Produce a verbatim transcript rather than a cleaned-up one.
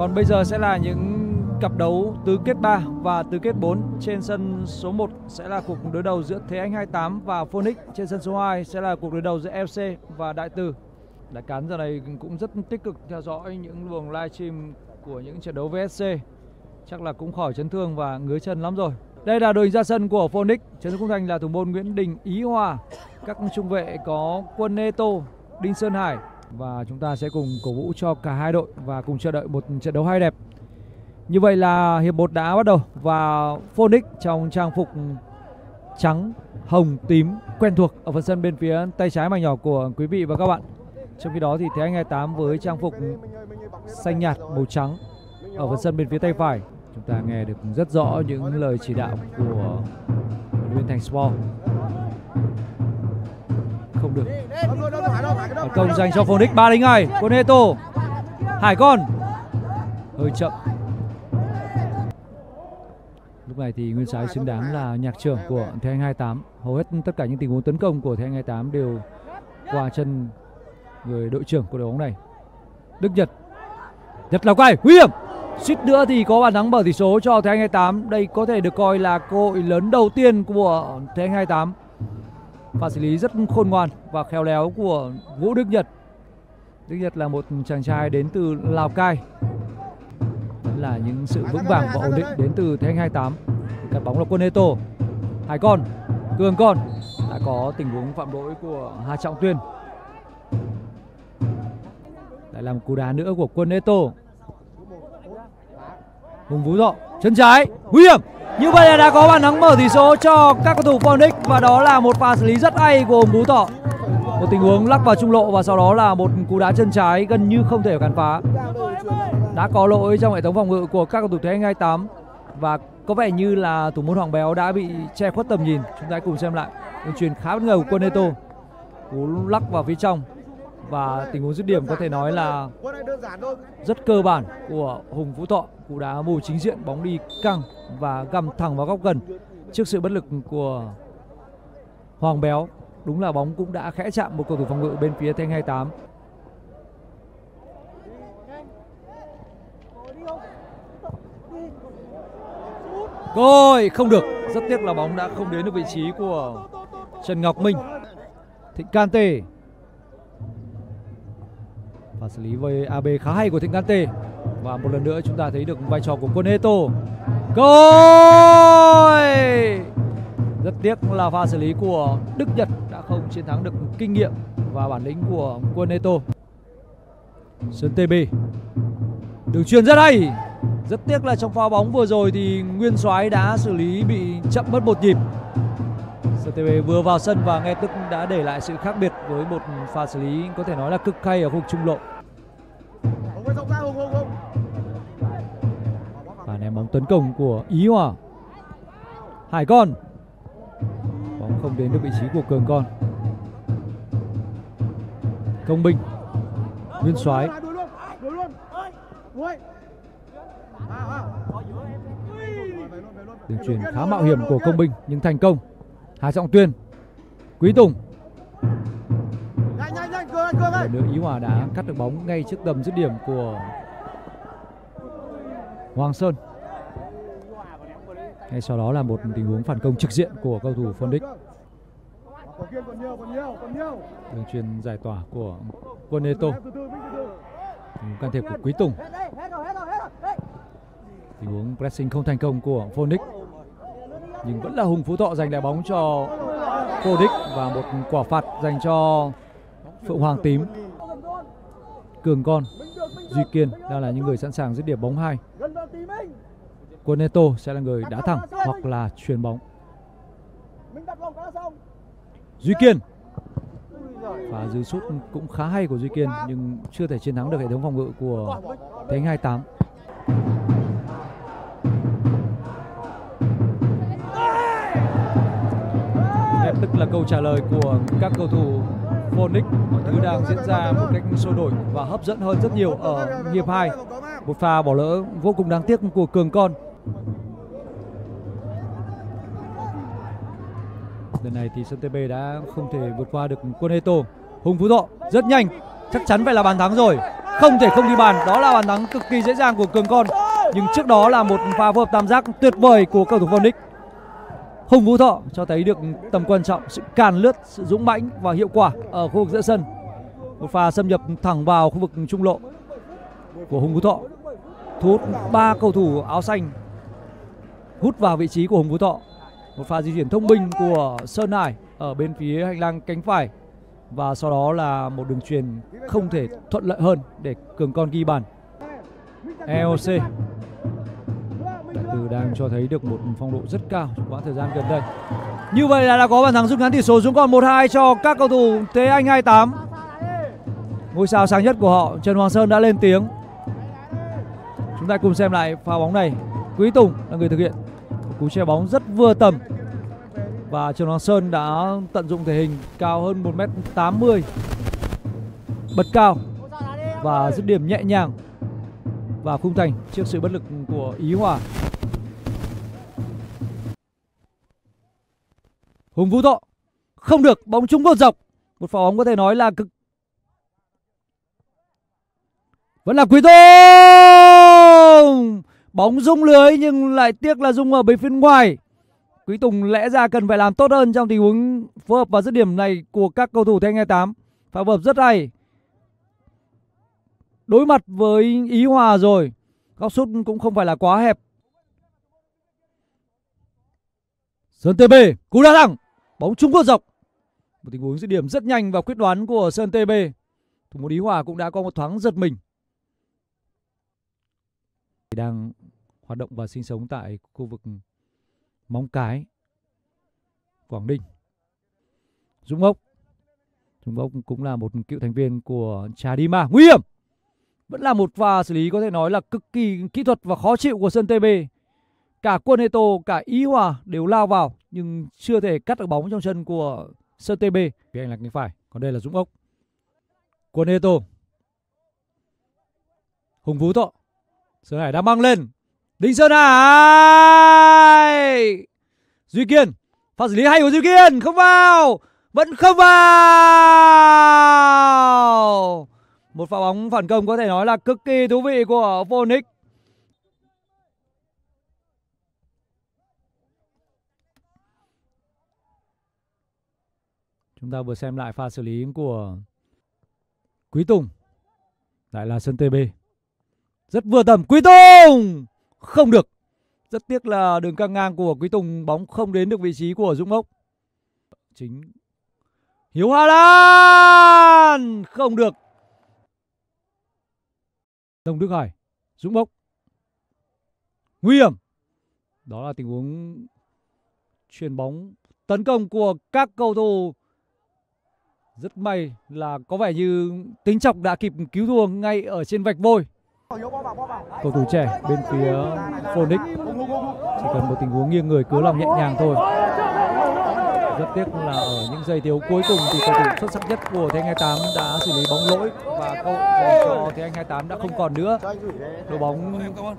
Còn bây giờ sẽ là những cặp đấu tứ kết ba và tứ kết bốn. Trên sân số một sẽ là cuộc đối đầu giữa Thế Anh hai tám và Phoenix. Trên sân số hai sẽ là cuộc đối đầu giữa ép xê và Đại Từ. Đại Cán giờ này cũng rất tích cực theo dõi những luồng livestream của những trận đấu vê ét xê. Chắc là cũng khỏi chấn thương và ngứa chân lắm rồi. Đây là đội hình ra sân của Phoenix. Trấn Quốc Thành là thủ môn Nguyễn Đình Ý Hòa. Các trung vệ có Quân Neto, Đinh Sơn Hải. Và chúng ta sẽ cùng cổ vũ cho cả hai đội và cùng chờ đợi một trận đấu hay đẹp. Như vậy là hiệp một đã bắt đầu và Phoenix trong trang phục trắng, hồng, tím quen thuộc ở phần sân bên phía tay trái màn nhỏ của quý vị và các bạn. Trong khi đó thì Thế Anh hai tám với trang phục xanh nhạt màu trắng ở phần sân bên phía tay phải. Chúng ta nghe được rất rõ những lời chỉ đạo của Nguyên Thành Sport. Không được. Công dành cho Phoenix, ba đánh ngay. Quân Etoo, Hải Con hơi chậm. Lúc này thì Nguyên Soái xứng đáng là nhạc trưởng của Thế Anh hai tám. Hầu hết tất cả những tình huống tấn công của Thế Anh hai tám đều qua chân người đội trưởng của đội bóng này. Đức Nhật, Nhật là quay nguy hiểm. Suýt nữa thì có bàn thắng mở tỷ số cho Thế Anh hai tám. Đây có thể được coi là cơ hội lớn đầu tiên của Thế Anh hai tám. Pha xử lý rất khôn ngoan và khéo léo của Vũ Đức Nhật. Đức Nhật là một chàng trai đến từ Lào Cai. Đó là những sự vững vàng và ổn định đến từ Thế Anh hai tám. Cắt bóng là Quân Etoo, Hải Con, Cường Con. Đã có tình huống phạm lỗi của Hà Trọng Tuyên. Lại làm cú đá nữa của Quân Etoo. Hùng Vũ Thọ, chân trái, nguy hiểm. Như vậy là đã có bàn thắng mở tỷ số cho các cầu thủ Phoenix. Và đó là một pha xử lý rất hay của Hùng Vũ Thọ. Một tình huống lắc vào trung lộ và sau đó là một cú đá chân trái gần như không thể cản phá. Đã có lỗi trong hệ thống phòng ngự của các cầu thủ Thế Anh hai tám. Và có vẻ như là thủ môn Hoàng Béo đã bị che khuất tầm nhìn. Chúng ta cùng xem lại. Đường chuyền khá bất ngờ của Quân Etoo. Cú lắc vào phía trong. Và tình huống dứt điểm có thể nói là rất cơ bản của Hùng Vũ Thọ. Cú đá mù chính diện, bóng đi căng và găm thẳng vào góc gần. Trước sự bất lực của Hoàng Béo, đúng là bóng cũng đã khẽ chạm một cầu thủ phòng ngự bên phía Thế Anh hai tám. Rồi, không được. Rất tiếc là bóng đã không đến được vị trí của Trần Ngọc Minh. Thịnh Canh Tề. Và xử lý với a bê khá hay của Thịnh Canh Tề. Và một lần nữa chúng ta thấy được vai trò của Quân Etoo. Goal! Rất tiếc là pha xử lý của Đức Nhật đã không chiến thắng được kinh nghiệm và bản lĩnh của Quân Etoo. Sơn tê bê. Đường chuyền rất hay. Rất tiếc là trong pha bóng vừa rồi thì Nguyên Soái đã xử lý bị chậm mất một nhịp. Sơn tê bê vừa vào sân và ngay tức đã để lại sự khác biệt với một pha xử lý có thể nói là cực hay ở khu vực trung lộ. Và ném bóng tấn công của Ý Hòa. Hải Con. Bóng không đến được vị trí của Cường Con. Công Bình. Nguyên Soái. Đường chuyền khá mạo hiểm của Công Bình nhưng thành công. Hà Trọng Tuyên. Quý Tùng. Và nữa Ý Hòa đã cắt được bóng ngay trước tầm dứt điểm của Hoàng Sơn. Ngay sau đó là một tình huống phản công trực diện của cầu thủ Phoenix. Đường chuyền giải tỏa của Quân Etoo. Can thiệp của Quý Tùng. Tình huống pressing không thành công của Phoenix. Nhưng vẫn là Hùng Vũ Thọ giành lại bóng cho Phoenix và một quả phạt dành cho Phượng Hoàng Tím. Cường Con, Duy Kiên đang là những người sẵn sàng dứt điểm bóng hai. Quân Etoo sẽ là người đá thẳng hoặc là chuyền bóng. Duy Kiên. Và dư sút cũng khá hay của Duy Kiên nhưng chưa thể chiến thắng được hệ thống phòng ngự của Thế Anh hai tám. Đây tức là câu trả lời của các cầu thủ Phoenix. Mọi thứ đang diễn ra một cách sôi nổi và hấp dẫn hơn rất nhiều ở hiệp hai. Một pha bỏ lỡ vô cùng đáng tiếc của Cường Con. Lần này thì Sơn tê bê đã không thể vượt qua được Quân Etoo. Hùng Vũ Thọ rất nhanh, chắc chắn phải là bàn thắng rồi. không thể không ghi bàn. Đó là bàn thắng cực kỳ dễ dàng của Cường Con. Nhưng trước đó là một pha phối hợp tam giác tuyệt vời của cầu thủ Phoenix. Hùng Vũ Thọ cho thấy được tầm quan trọng, sự càn lướt, sự dũng mãnh và hiệu quả ở khu vực giữa sân. Một pha xâm nhập thẳng vào khu vực trung lộ của Hùng Vũ Thọ, thu hút ba cầu thủ áo xanh hút vào vị trí của Hùng Vũ Thọ. Một pha di chuyển thông minh của Sơn Hải ở bên phía hành lang cánh phải, và sau đó là một đường truyền không thể thuận lợi hơn để Cường Con ghi bàn. e o xê Đại Từ đang cho thấy được một phong độ rất cao trong quãng thời gian gần đây. Như vậy là đã có bàn thắng rút ngắn tỷ số xuống còn một hai cho các cầu thủ Thế Anh hai tám. Ngôi sao sáng nhất của họ, Trần Hoàng Sơn đã lên tiếng. Chúng ta cùng xem lại pha bóng này. Quý Tùng là người thực hiện một cú che bóng rất vừa tầm, và Trần Hoàng Sơn đã tận dụng thể hình cao hơn một mét tám mươi, bật cao và dứt điểm nhẹ nhàng và khung thành trước sự bất lực của Ý Hòa. Hùng Vũ Thọ không được, bóng trúng vào dọc. Một pha bóng có thể nói là cực. Vẫn là Quý Tùng, bóng rung lưới nhưng lại tiếc là rung ở bên phía ngoài. Quý Tùng lẽ ra cần phải làm tốt hơn trong tình huống phối hợp và dứt điểm này của các cầu thủ Thanh hai tám. Pha phối hợp rất hay. Đối mặt với Ý Hòa rồi, góc sút cũng không phải là quá hẹp. Sơn tê bê, cú đá thẳng, bóng trúng vào dọc. Một tình huống dứt điểm rất nhanh và quyết đoán của Sơn tê bê. Thủ môn Ý Hòa cũng đã có một thoáng giật mình. Đang hoạt động và sinh sống tại khu vực Móng Cái, Quảng Ninh. Dũng Ốc, Dũng Ốc cũng là một cựu thành viên của Chà Đi Ma. Nguy hiểm. Vẫn là một pha xử lý có thể nói là cực kỳ kỹ thuật và khó chịu của Sơn tê bê. Cả Quân Etoo, cả Ý Hòa đều lao vào nhưng chưa thể cắt được bóng trong chân của Sơn tê bê. Phía hành lang cánh phải, còn đây là Dũng Ốc. Quân Etoo, Hùng Vũ Thọ, Sơn Hải đã mang lên. Đinh Sơn Hải, Duy Kiên, pha xử lý hay của Duy Kiên, không vào, vẫn không vào. Một pha bóng phản công có thể nói là cực kỳ thú vị của Phoenix. Chúng ta vừa xem lại pha xử lý của Quý Tùng, lại là Sơn tê bê. Rất vừa tầm, Quý Tùng không được. Rất tiếc là đường căng ngang của Quý Tùng, bóng không đến được vị trí của Dũng Ốc. Chính Hiếu Hà Lan không được. Đông Đức Hải, Dũng Ốc, nguy hiểm. Đó là tình huống chuyền bóng tấn công của các cầu thủ. Rất may là có vẻ như Tính Trọng đã kịp cứu thua ngay ở trên vạch vôi. Cầu thủ trẻ bên phía Phoenix chỉ cần một tình huống nghiêng người cứa lòng nhẹ nhàng thôi. Rất tiếc là ở những giây thiếu cuối cùng thì cầu thủ xuất sắc nhất của Thế Anh hai tám đã xử lý bóng lỗi, và cơ hội dành cho Thế Anh hai tám đã không còn nữa. Đội bóng